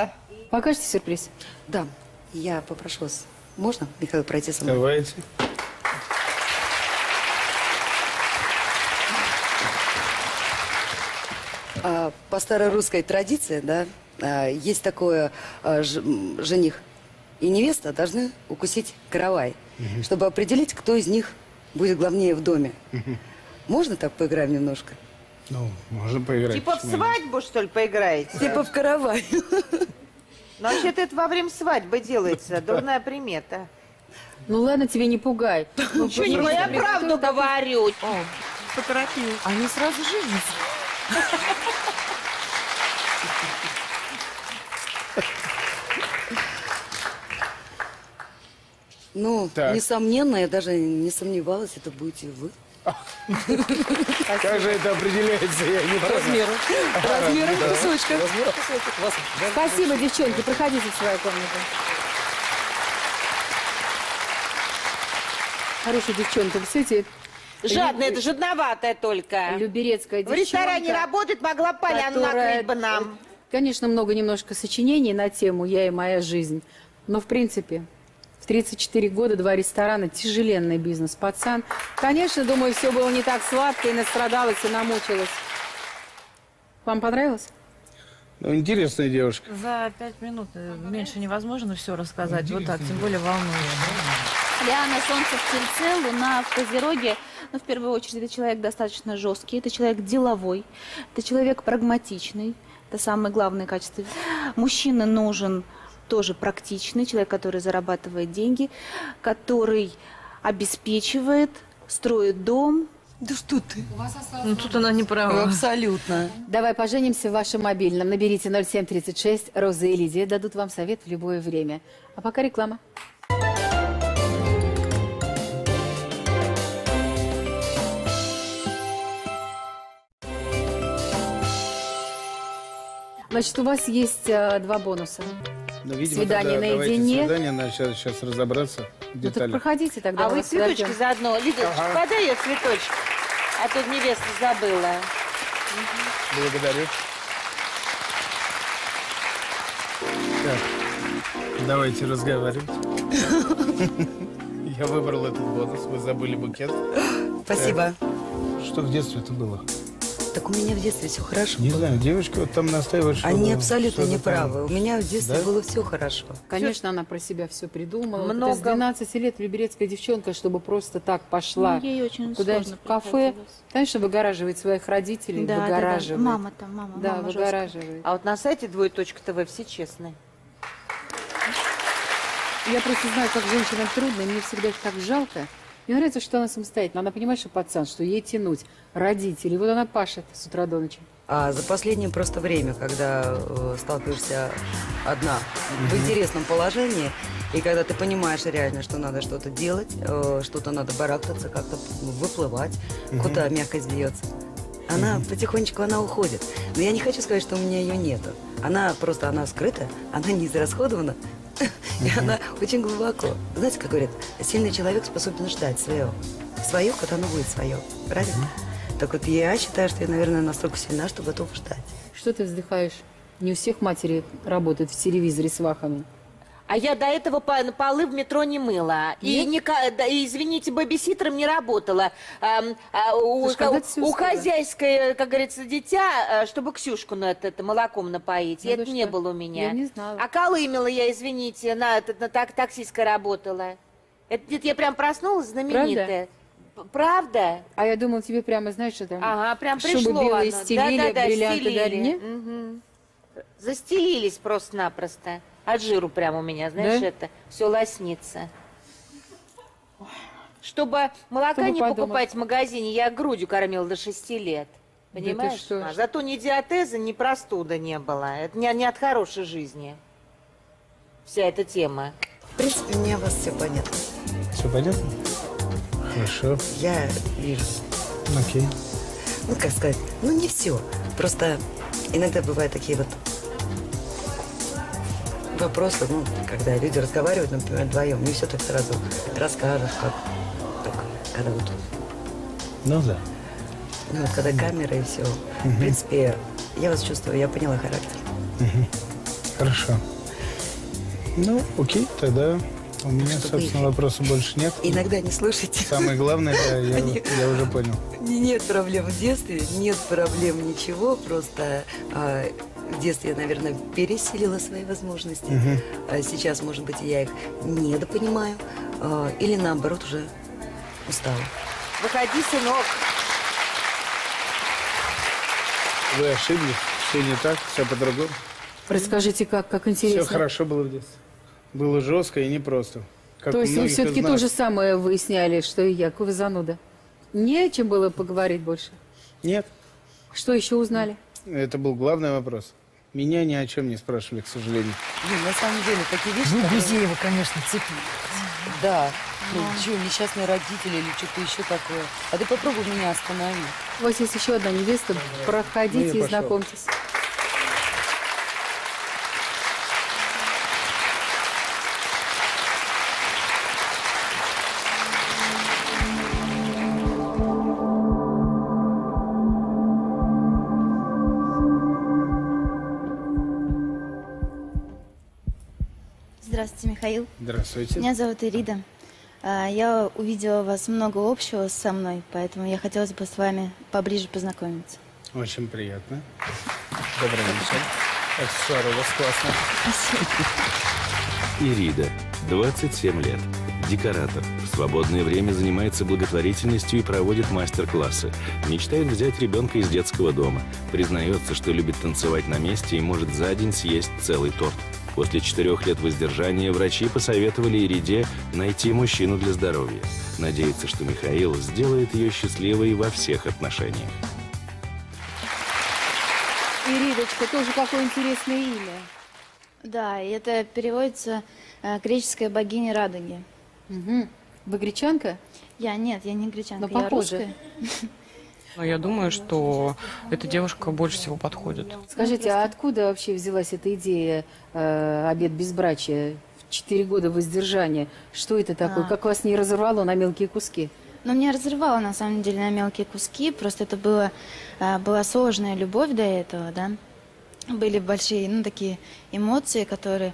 Покажете сюрприз? Да, я попрошу вас. Можно, Михаил, пройти со мной? Давайте. По старой русской традиции, да, есть такое, жених и невеста должны укусить каравай, угу. чтобы определить, кто из них будет главнее в доме. Угу. Можно так поиграем немножко? Ну, можно поиграть. Типа в свадьбу, что ли, поиграете? Типа в каравай. Но вообще-то это во время свадьбы делается, дурная примета. Ну ладно, тебе не пугай. Ничего не пугай, я правду говорю. Поторопилась. Они сразу женятся. Ну, так. Несомненно, я даже не сомневалась, это будете вы. Как же это определяется? Я не размеру. Размером кусочка. Спасибо, девчонки. Проходите в свою комнату. Хорошая девчонка, кстати. Жадная, это жадноватая только. Люберецкая девчонка. В ресторане работает, могла поляну накрыть бы нам. Конечно, много немножко сочинений на тему «Я и моя жизнь». Но, в принципе... В тридцать четыре года два ресторана, тяжеленный бизнес, пацан. Конечно, думаю, все было не так сладко, и настрадалась, и намучилась. Вам понравилось? Ну, интересная девушка. За пять минут меньше невозможно все рассказать. Вот так, тем более волнующе. Лиана, солнце в Тельце, луна в Козероге. Но в первую очередь, это человек достаточно жесткий, это человек деловой, это человек прагматичный. Это самое главное качество. Мужчина нужен... тоже практичный, человек, который зарабатывает деньги, который обеспечивает, строит дом. Да что ты? У вас осталось... Ну тут она не права. Абсолютно. Давай поженимся в вашем мобильном. Наберите ноль семь тридцать шесть, Роза и Лидия дадут вам совет в любое время. А пока реклама. Значит, у вас есть э, два бонуса. Ну, видимо, свидание тогда, наедине. Свидание, надо сейчас, сейчас разобраться в деталях. Ну, так проходите тогда. А вы цветочки дадим. Заодно. Лидочка, ага. Подай ее цветочек. А тут невеста забыла. Угу. Благодарю. Так, давайте разговаривать. Я выбрал этот бонус, вы забыли букет. Спасибо. Что в детстве это было? Так у меня в детстве все хорошо было. Не знаю, девочка вот там настаивает, что... Они было, абсолютно не правы. У меня в детстве да? было все хорошо. Конечно, все... она про себя все придумала. Много... С двенадцати лет люберецкая девчонка, чтобы просто так пошла ну, куда-нибудь в кафе. Конечно, выгораживает своих родителей. Да, выгораживает. Да, да. Мама там, мама. Да, мама выгораживает. Жестко. А вот на сайте двоеточка точка тэ вэ все честные. Я просто знаю, как женщинам трудно, мне всегда их так жалко. Мне нравится, что она самостоятельна. Она понимает, что пацан, что ей тянуть. Родители. Вот она пашет с утра до ночи. А за последнее просто время, когда э, сталкиваешься одна mm-hmm. в интересном положении, и когда ты понимаешь реально, что надо что-то делать, э, что-то надо барахтаться, как-то выплывать, mm-hmm. куда мягкость бьется. Она mm-hmm. потихонечку она уходит. Но я не хочу сказать, что у меня ее нету. Она просто, она скрыта, она не израсходована. И она очень глубоко. Знаете, как говорят, сильный человек способен ждать свое. Свое, когда оно будет свое. Правильно? Так вот, я считаю, что я, наверное, настолько сильна, что готова ждать. Что ты вздыхаешь? Не у всех матери работают в телевизоре с вахами. А я до этого полы в метро не мыла. И, не, извините, бэбиситером не работала. А, а, у у хозяйской, как говорится, дитя, чтобы Ксюшку на это, это молоком напоить. Ну, это не было у меня. Я не знала. А колымела я, извините, на, на, на так, таксисткой работала. Это, это я прям проснулась, знаменитая. Правда? Правда? А я думала, тебе прямо, знаешь, что там? Ага, прям пришло. Чтобы белые стелили, да, да, да, бриллианты дали. Угу. Застелились просто-напросто. От жиру прямо у меня, знаешь, да? это все лоснится. Чтобы молока Чтобы не подумать. Покупать в магазине, я грудью кормила до шести лет. Понимаешь? Да что? А, зато ни диатеза, ни простуда не было. Это не, не от хорошей жизни. Вся эта тема. В принципе, мне у вас все понятно. Все понятно? Хорошо. Я вижу. Окей. Ну, как сказать, ну не все. Просто иногда бывают такие вот вопросы, ну, когда люди разговаривают, например, вдвоем, не все так сразу расскажешь, как так, когда вот. Ну да. Ну, вот когда камера и все. Угу. В принципе, я вас чувствую, я поняла характер. Угу. Хорошо. Ну, окей, тогда. У меня, что собственно, ты... вопросов больше нет. Иногда не слышите. Самое главное, я, я, я уже понял. Нет проблем в детстве, нет проблем ничего. Просто э, в детстве я, наверное, пересилила свои возможности. Угу. Сейчас, может быть, я их недопонимаю. Э, или, наоборот, уже устала. Выходи, сынок. Вы ошиблись. Все не так, все по-другому. Расскажите, как, как интересно. Все хорошо было в детстве. Было жестко и непросто. Как то есть вы все-таки то же самое выясняли, что и я, какой вы зануда. Не о чем было поговорить больше? Нет. Что еще узнали? Это был главный вопрос. Меня ни о чем не спрашивали, к сожалению. Блин, на самом деле, такие вещи... Ну, Гузеева, конечно, цепи. Да. Ну, чего, несчастные родители или что-то еще такое. А ты попробуй меня остановить. У вас есть еще одна невеста. Проходите и знакомьтесь. Здравствуйте, Михаил. Здравствуйте. Меня зовут Ирида. Я увидела у вас много общего со мной, поэтому я хотела бы с вами поближе познакомиться. Очень приятно. Добрый вечер. Аксессуары у вас классные. Спасибо. Ирида, двадцать семь лет. Декоратор. В свободное время занимается благотворительностью и проводит мастер-классы. Мечтает взять ребенка из детского дома. Признается, что любит танцевать на месте и может за день съесть целый торт. После четырех лет воздержания врачи посоветовали Ириде найти мужчину для здоровья. Надеется, что Михаил сделает ее счастливой во всех отношениях. Иридочка, тоже какое интересное имя. Да, это переводится греческая богиня радуги. Угу. Вы гречанка? Я нет, я не гречанка, но я русская. Но я думаю, что эта девушка больше всего подходит. Скажите, а откуда вообще взялась эта идея э, обет безбрачия? Четыре года воздержания. Что это такое? А. Как вас не разорвало на мелкие куски? Ну, меня разорвало, на самом деле, на мелкие куски. Просто это было, была сложная любовь до этого, да? Были большие, ну, такие эмоции, которые...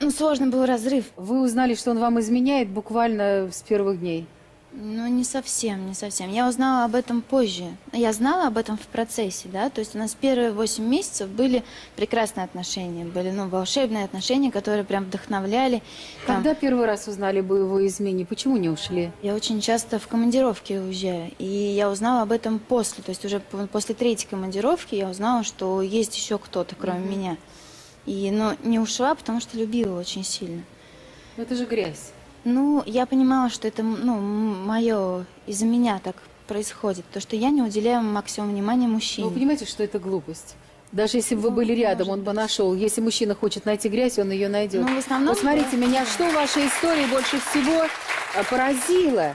Ну, сложный был разрыв. Вы узнали, что он вам изменяет буквально с первых дней? Ну, не совсем, не совсем. Я узнала об этом позже. Я знала об этом в процессе, да. То есть у нас первые восемь месяцев были прекрасные отношения, были, ну, волшебные отношения, которые прям вдохновляли. Там... Когда первый раз узнали бы его измене? Почему не ушли? Я очень часто в командировке уезжаю, и я узнала об этом после. То есть уже после третьей командировки я узнала, что есть еще кто-то, кроме mm-hmm. меня. И, но не ушла, потому что любила очень сильно. Это же грязь. Ну, я понимала, что это, ну, мое, из-за меня так происходит. То, что я не уделяю максимум внимания мужчине. Но вы понимаете, что это глупость? Даже если бы вы были рядом, он бы нашел. Если мужчина хочет найти грязь, он ее найдет. Ну, в основном... Вот смотрите, меня что ваша история больше всего поразила?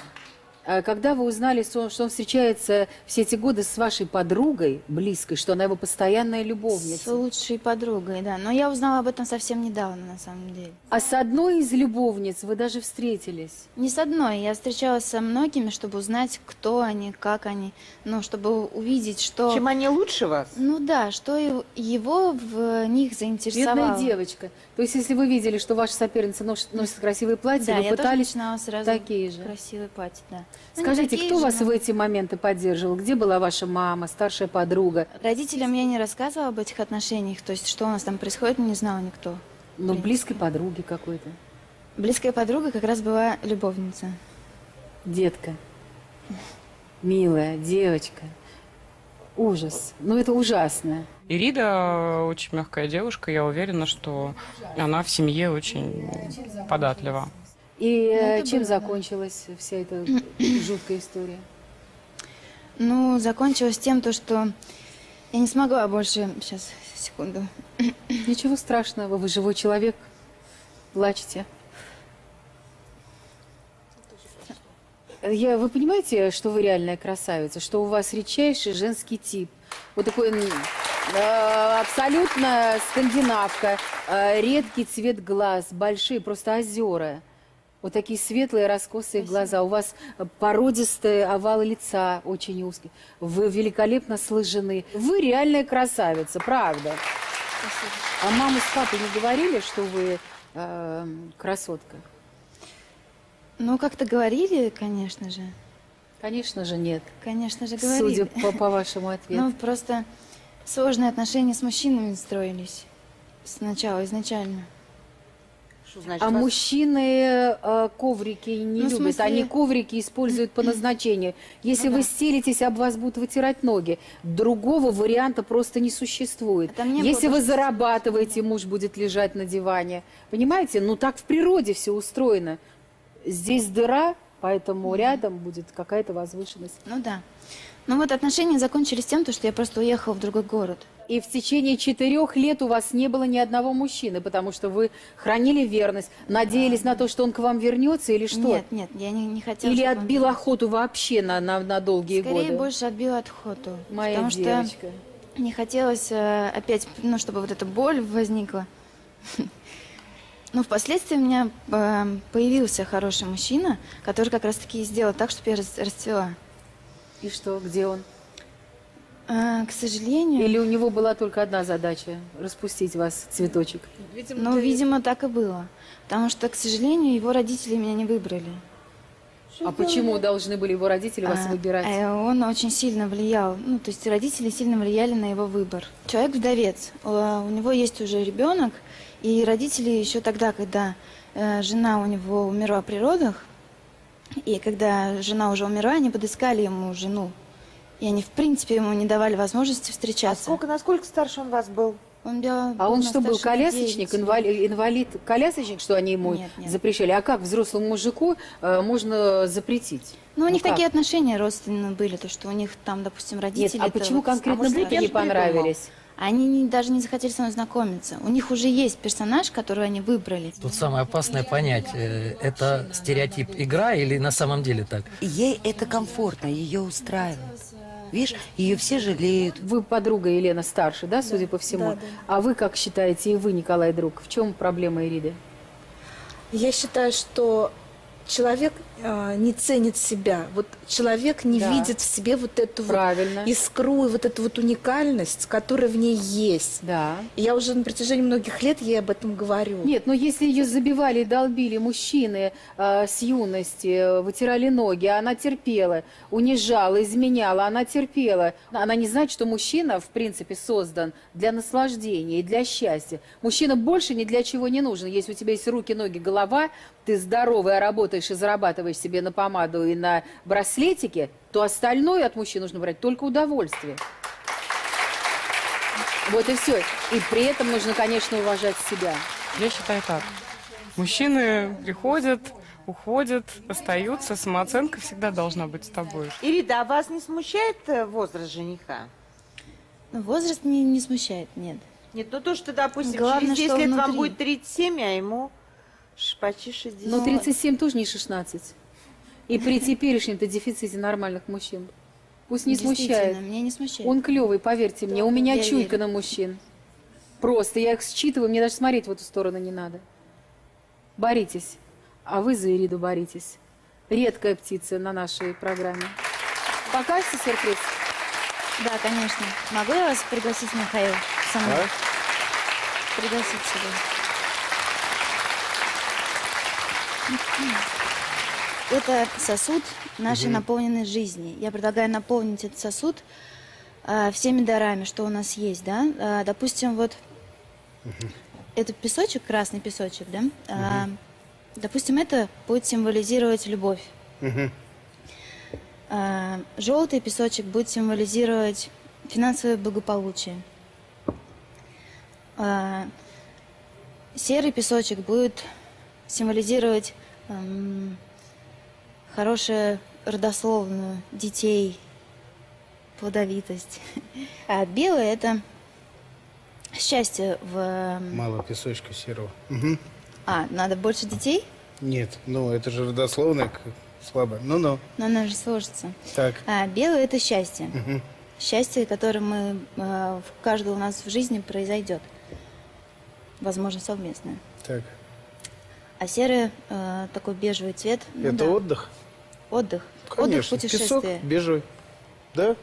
Когда вы узнали, что он встречается все эти годы с вашей подругой близкой, что она его постоянная любовница? С лучшей подругой, да. Но я узнала об этом совсем недавно, на самом деле. А с одной из любовниц вы даже встретились? Не с одной. Я встречалась со многими, чтобы узнать, кто они, как они. Ну, чтобы увидеть, что... Чем они лучше вас? Ну да, что его в них заинтересовало. Бедная девочка. То есть, если вы видели, что ваша соперница носит, носит красивые платья, да, вы пытались... сразу такие же. Красивые платья, да. Ну, скажите, кто же вас в эти моменты поддерживал? Где была ваша мама, старшая подруга? Родителям я не рассказывала об этих отношениях, то есть что у нас там происходит, не знала никто. Но близкой подруги какой-то? Близкая подруга как раз была любовница. Детка, милая девочка. Ужас. Ну, это ужасно. Ирида очень мягкая девушка, я уверена, что она в семье очень податлива. И ну, чем было, закончилась да. вся эта жуткая история? Ну, закончилось тем, то, что я не смогла больше... Сейчас, секунду. Ничего страшного, вы живой человек. Плачете. Я, вы понимаете, что вы реальная красавица, что у вас редчайший женский тип. Вот такой э, абсолютно скандинавка, э, редкий цвет глаз, большие просто озера. Вот такие светлые, раскосые глаза. У вас породистые овалы лица, очень узкие. Вы великолепно сложены. Вы реальная красавица, правда. Спасибо. А мама с папой не говорили, что вы э, красотка? Ну, как-то говорили, конечно же. Конечно же, нет. Конечно же, говорили. Судя по, по вашему ответу. Ну, просто сложные отношения с мужчинами строились. Сначала, изначально. Что значит, а вас... мужчины э, коврики не ну, любят. Смысле... Они коврики используют по назначению. Если ну, вы да. стелитесь, об вас будут вытирать ноги. Другого варианта просто не существует. А Если вы зарабатываете, да. муж будет лежать на диване. Понимаете? Ну, так в природе все устроено. Здесь дыра, поэтому mm-hmm. рядом будет какая-то возвышенность. Ну да. Ну вот отношения закончились тем, что я просто уехала в другой город. И в течение четырех лет у вас не было ни одного мужчины, потому что вы хранили верность, надеялись mm-hmm. на то, что он к вам вернется или что? Нет, нет, я не, не хотела. Или отбил охоту вообще на, на, на долгие Скорее годы? Скорее больше отбила охоту. Моя потому девочка. Что не хотелось опять, ну, чтобы вот эта боль возникла. Но впоследствии у меня появился хороший мужчина, который как раз-таки сделал так, чтобы я расцвела. И что, где он? А, к сожалению... Или у него была только одна задача – распустить вас, цветочек? Видимо, ну, ты... видимо, так и было. Потому что, к сожалению, его родители меня не выбрали. Что а делали? Почему должны были его родители вас а, выбирать? Он очень сильно влиял. Ну, то есть родители сильно влияли на его выбор. Человек вдовец. У него есть уже ребенок. И родители еще тогда, когда э, жена у него умерла при родах, и когда жена уже умерла, они подыскали ему жену. И они, в принципе, ему не давали возможности встречаться. А сколько, насколько старше он вас был? Он был а он что, был колясочник, инвалид, инвалид, колясочник, что они ему нет, нет. запрещали? А как взрослому мужику э, можно запретить? Ну, у них ну, такие как? Отношения родственные были, то, что у них там, допустим, родители... Нет, а почему вот, конкретно вы а не понравились? Они не, даже не захотели со мной знакомиться. У них уже есть персонаж, который они выбрали. Тут самое опасное понять, э, это стереотип игра или на самом деле так? Ей это комфортно, ее устраивает. Видишь, ее все жалеют. Вы подруга Елена старше, да, судя да, по всему? Да, да. А вы как считаете, и вы, Николай, друг, в чем проблема Ириды? Я считаю, что человек э, не ценит себя. Вот человек не да. видит в себе вот эту вот искру и вот эту вот уникальность, которая в ней есть. Да. И я уже на протяжении многих лет ей об этом говорю. Нет, но если ее забивали и долбили мужчины э, с юности, вытирали ноги, она терпела, унижала, изменяла, она терпела. Она не знает, что мужчина, в принципе, создан для наслаждения и для счастья. Мужчина больше ни для чего не нужен. Если у тебя есть руки, ноги, голова, ты здоровая, работаешь и зарабатываешь себе на помаду и на браслетики, то остальное от мужчин нужно брать только удовольствие. Вот и все. И при этом нужно, конечно, уважать себя. Я считаю так. Мужчины приходят, уходят, остаются. Самооценка всегда должна быть с тобой. Ирида, а вас не смущает возраст жениха? Возраст не, не смущает, нет. Нет, ну то, что, допустим, главное, через десять лет внутри. Вам будет тридцать семь, а ему почти шестьдесят. Но тридцать семь тоже не шестнадцать. И при теперешнем-то дефиците нормальных мужчин. Пусть не смущает. Меня не смущает. Он клевый, поверьте да, мне. У меня чуйка верю. На мужчин. Просто я их считываю, мне даже смотреть в эту сторону не надо. Боритесь. А вы за Ириду боритесь. Редкая птица на нашей программе. Покажете сюрприз? Да, конечно. Могу я вас пригласить, Михаил? Со мной? А? Пригласить сюда. Это сосуд нашей угу. наполненной жизни. Я предлагаю наполнить этот сосуд а, всеми дарами, что у нас есть, да. А, допустим, вот угу. этот песочек, красный песочек, да. А, угу. Допустим, это будет символизировать любовь. Угу. А, желтый песочек будет символизировать финансовое благополучие. А, серый песочек будет символизировать... Эм, хорошее родословную, детей, плодовитость. А белое – это счастье в… Мало песочка серого. Угу. А, надо больше детей? Нет, ну это же родословное слабо. Ну-ну. Но она же сложится. Так. А белое – это счастье. Угу. Счастье, которое мы, э, в каждого у нас в жизни произойдет. Возможно, совместное. Так. А серый, э, такой бежевый цвет. Ну, это да. Отдых? Отдых. Конечно. Отдых, путешествие. Песок, бежевый. Да?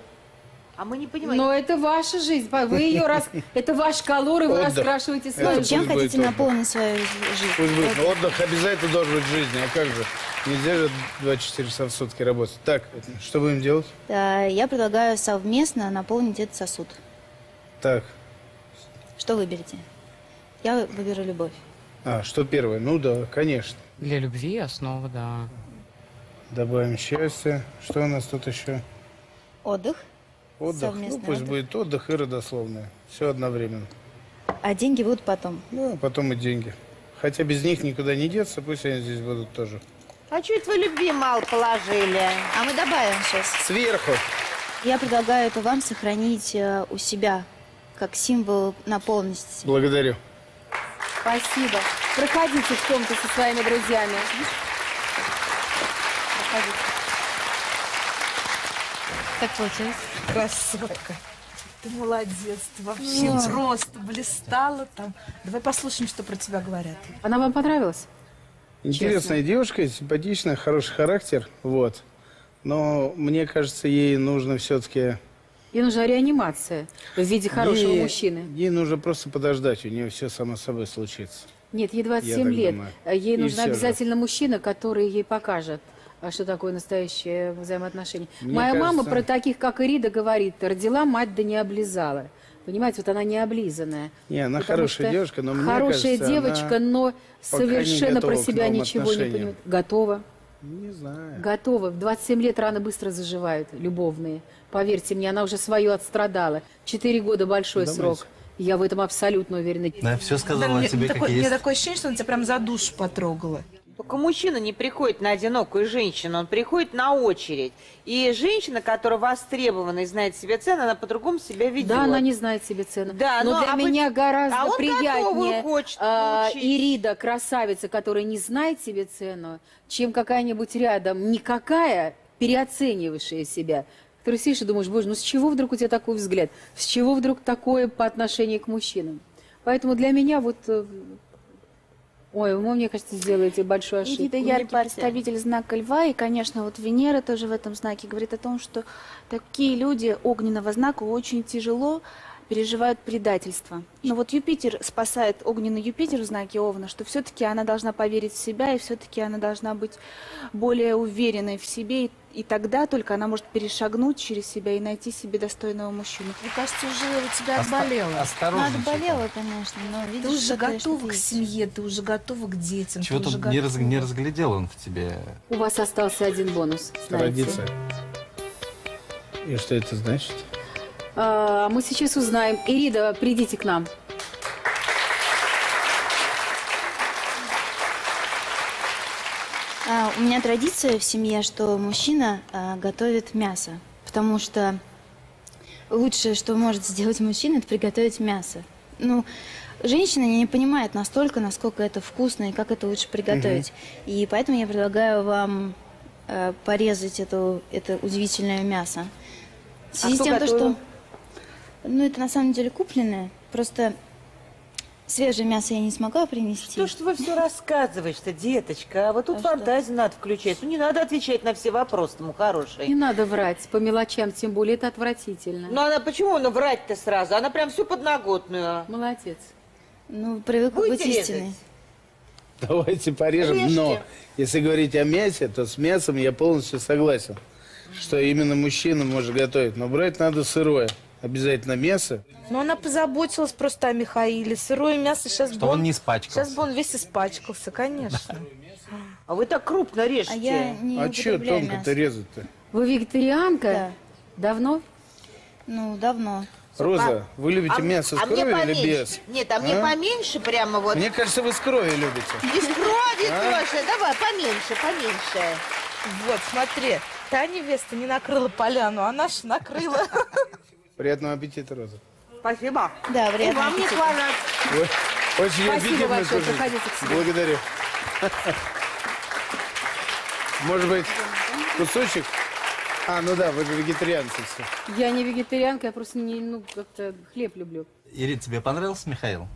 А мы не понимаем. Но это ваша жизнь. Вы ее раз... Это ваш колор, и вы раскрашиваете свою. Чем хотите наполнить свою жизнь? Отдых обязательно должен быть в жизни. А как же? Нельзя же двадцать четыре часа в сутки работать. Так, что будем делать? Я предлагаю совместно наполнить этот сосуд. Так. Что выберете? Я выберу любовь. А, что первое? Ну да, конечно. Для любви основа, да. Добавим счастье. Что у нас тут еще? Отдых. Отдых. Ну, пусть отдых. Будет отдых и родословное. Все одновременно. А деньги будут потом? Ну, потом и деньги. Хотя без них никуда не деться, пусть они здесь будут тоже. А чуть вы любви мало положили. А мы добавим сейчас. Сверху. Я предлагаю это вам сохранить у себя, как символ наполненности. Благодарю. Спасибо. Проходите в комнату со своими друзьями. Проходите. Так получилось. Красотка. Ты молодец. Ты вообще ну, просто блистала там. Давай послушаем, что про тебя говорят. Она вам понравилась? Интересная Честно. девушка, симпатичная, хороший характер. Вот. Но мне кажется, ей нужно все-таки... Ей нужна реанимация в виде хорошего ей, мужчины. Ей нужно просто подождать, у нее все само собой случится. Нет, ей двадцать семь лет. Думаю. Ей нужен обязательно же. мужчина, который ей покажет, что такое настоящее взаимоотношение. Мне Моя кажется... мама про таких, как Ирида, говорит, родила мать да не облизала. Понимаете, вот она не облизанная. Не, она хорошая девушка, но мне хорошая кажется, девочка, но совершенно про себя ничего не понимает. Готова. Не знаю. Готовы. В двадцать семь лет раны быстро заживают, любовные. Поверьте мне, она уже свою отстрадала. четыре года большой Думаете? срок. Я в этом абсолютно уверена. Да, все сказала о тебе, как есть. У меня такое ощущение, что она тебя прям за душу потрогала. Только мужчина не приходит на одинокую женщину, он приходит на очередь. И женщина, которая востребована и знает себе цену, она по-другому себя ведет. Да, она не знает себе цену. Да, но, но для а меня вы... гораздо а приятнее а, Ирида, красавица, которая не знает себе цену, чем какая-нибудь рядом никакая, переоценивающая себя. Ты сидишь и думаешь, боже, ну с чего вдруг у тебя такой взгляд? С чего вдруг такое по отношению к мужчинам? Поэтому для меня вот... Ой, вы, мне кажется, сделаете большую ошибку. Ирида Яр, представитель знака Льва, и, конечно, вот Венера тоже в этом знаке говорит о том, что такие люди огненного знака очень тяжело переживают предательство. Но вот Юпитер спасает, огненный Юпитер в знаке Овна, что все-таки она должна поверить в себя, и все-таки она должна быть более уверенной в себе, и, и тогда только она может перешагнуть через себя и найти себе достойного мужчину. Мне кажется, уже у тебя отболело. Осторожно. Она отболела, конечно, но видишь, ты уже готова к семье, ты уже готова к детям. Чего-то не, раз, не разглядел он в тебе. У вас остался один бонус. Традиция. И что это значит? А, мы сейчас узнаем. Ирида, придите к нам. А, у меня традиция в семье, что мужчина а, готовит мясо. Потому что лучшее, что может сделать мужчина, это приготовить мясо. Ну, женщина не понимает настолько, насколько это вкусно и как это лучше приготовить. Угу. И поэтому я предлагаю вам а, порезать эту, это удивительное мясо. В связи с тем, то, что... Ну, это на самом деле купленное. Просто свежее мясо я не смогла принести. Что ж ты все рассказываешь-то, деточка? А вот тут а фантазию что? надо включать. Ну, не надо отвечать на все вопросы, тому хороший. Не надо врать по мелочам, тем более это отвратительно. Ну, она почему она врать-то сразу? Она прям всю подноготную. Молодец. Ну, привыкла быть истиной. Давайте порежем, Режьте. но если говорить о мясе, то с мясом я полностью согласен, что именно мужчина может готовить. Но брать надо сырое. Обязательно мясо. Но она позаботилась просто о Михаиле. Сырое мясо сейчас бы он, он не испачкался. Сейчас бы он весь испачкался, конечно. А вы так крупно режете. А, я не а что тонко-то резать-то? Вы вегетарианка? Да. Давно? Ну, давно. Роза, а, вы любите а, мясо с а кровью или без? Нет, а, а мне поменьше прямо вот. Мне кажется, вы с кровью любите. Без крови тоже. Давай, поменьше, поменьше. Вот, смотри, та невеста не накрыла поляну, а наша накрыла. Приятного аппетита, Роза. Спасибо. Да, приятного аппетита. И вам не хватит. Очень спасибо большое, приходите к себе. Благодарю. Может быть, кусочек? А, ну да, вы же вегетарианцы все. Я не вегетарианка, я просто не, ну, как-то хлеб люблю. Ирина, тебе понравился Михаил?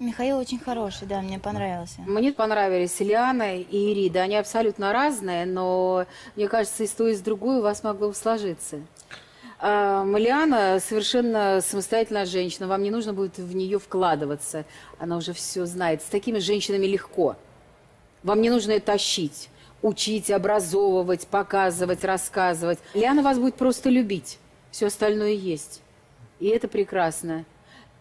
Михаил очень хороший, да, мне понравился. Мне понравились Лиана и Ирида. Они абсолютно разные, но, мне кажется, из той, и с другой у вас могло бы сложиться. А Лиана совершенно самостоятельная женщина. Вам не нужно будет в нее вкладываться. Она уже все знает. С такими женщинами легко. Вам не нужно ее тащить, учить, образовывать, показывать, рассказывать. Лиана вас будет просто любить. Все остальное есть. И это прекрасно.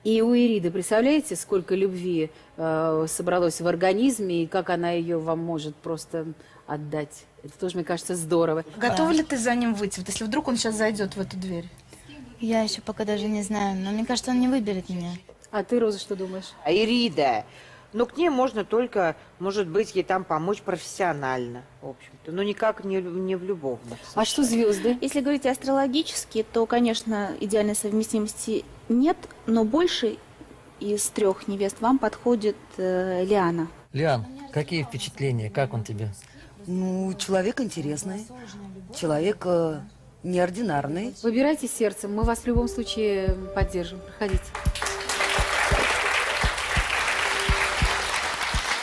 И у Ириды, представляете, сколько любви э, собралось в организме, и как она ее вам может просто отдать. Это тоже, мне кажется, здорово. Готова а. ли ты за ним выйти, вот если вдруг он сейчас зайдет в эту дверь? Я еще пока даже не знаю, но мне кажется, он не выберет меня. А ты, Роза, что думаешь? А Ирида, ну к ней можно только, может быть, ей там помочь профессионально, в общем-то, но никак не, не в любовных. А что звезды? Если говорить астрологически, то, конечно, идеальной совместимости нет, но больше из трех невест вам подходит э, Лиана. Лиан, какие впечатления? Как он тебе? Ну, человек интересный, человек э, неординарный. Выбирайте сердцем, мы вас в любом случае поддержим. Проходите.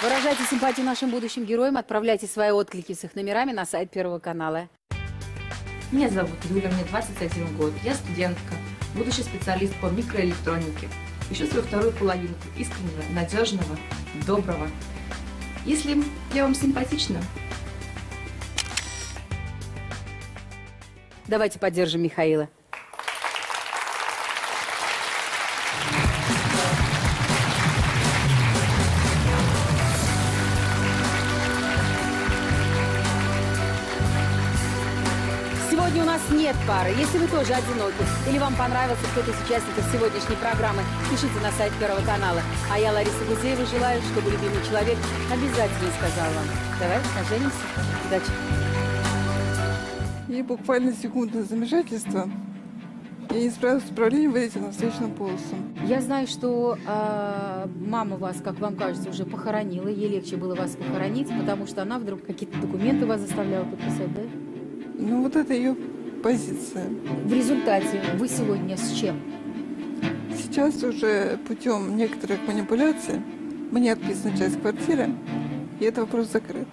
Выражайте симпатию нашим будущим героям, отправляйте свои отклики с их номерами на сайт Первого канала. Меня зовут Юля, мне двадцать один год, я студентка. Будущий специалист по микроэлектронике. Ищу свою вторую половинку искреннего, надежного, доброго. Если я вам симпатична. Давайте поддержим Михаила. Сегодня у нас нет пары. Если вы тоже одиноки или вам понравился кто-то из участников сегодняшней программы, пишите на сайт Первого канала. А я, Лариса Гузеева, желаю, чтобы любимый человек обязательно сказал вам: давай поженимся. Удачи. И буквально секундное замешательство. Я не справилась с управлением, вылетела на встречном полосу. Я знаю, что э, мама вас, как вам кажется, уже похоронила. Ей легче было вас похоронить, потому что она вдруг какие-то документы вас заставляла подписать, да? Ну, вот это ее позиция. В результате вы сегодня с чем? Сейчас уже путем некоторых манипуляций мне отписана часть квартиры, и этот вопрос закрыт.